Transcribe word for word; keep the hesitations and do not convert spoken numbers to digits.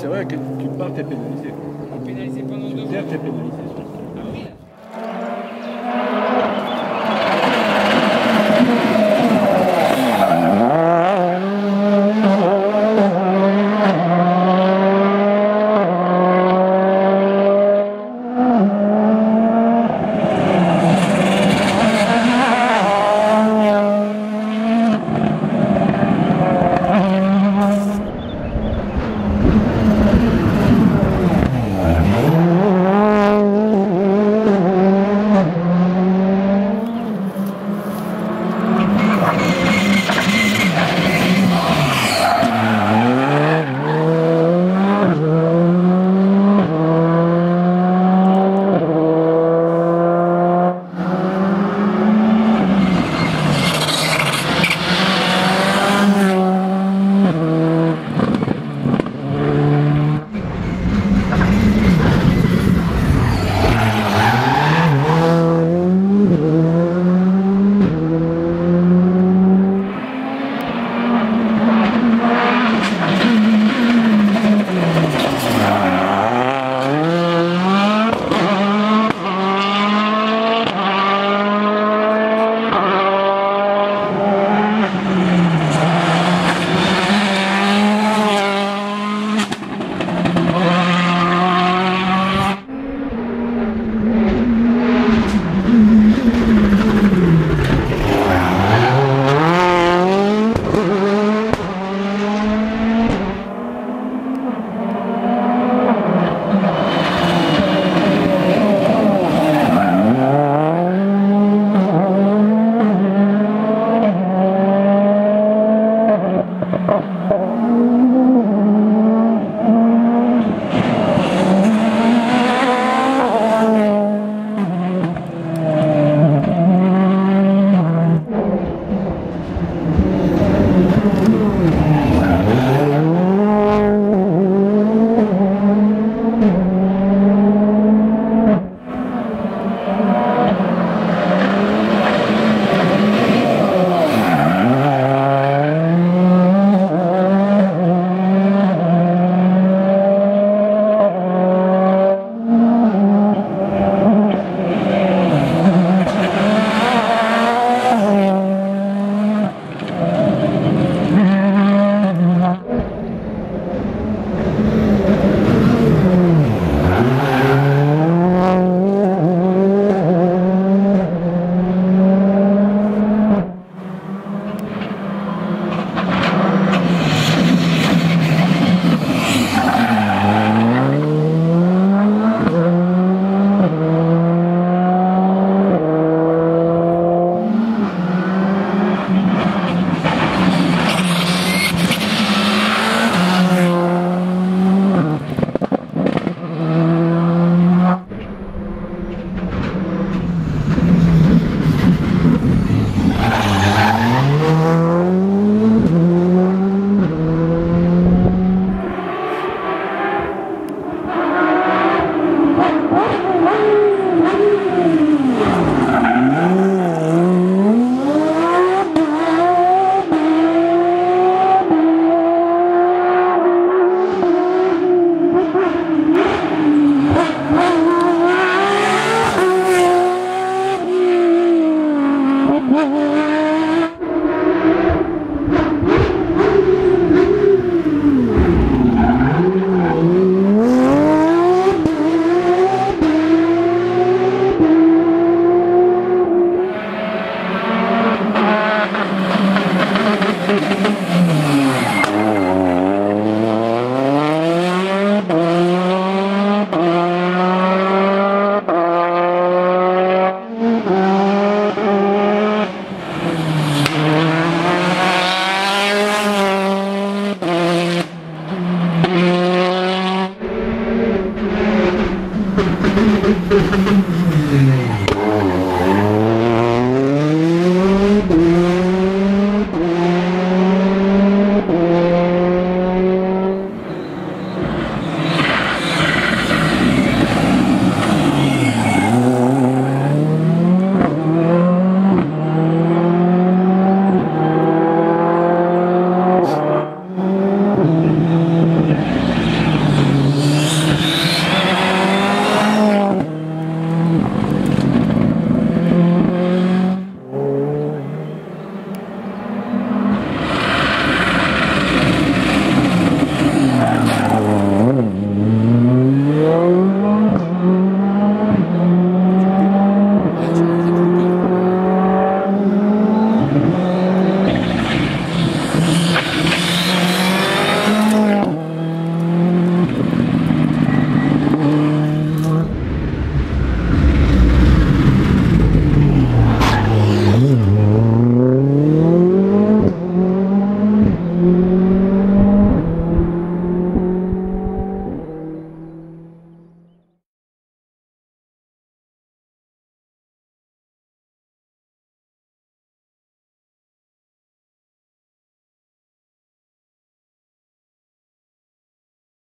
c'est vrai que tu parles, t'es pénalisé. Pénalisé pendant deux mois. T'es pénalisé. Woo!